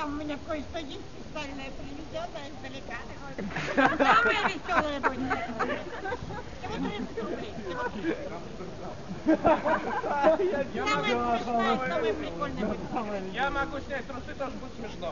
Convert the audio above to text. там у меня кое-что есть специальное привезенное издалека. Самое веселое будет. Самое прикольное будет. Я могу снять трусы, тоже будет смешно.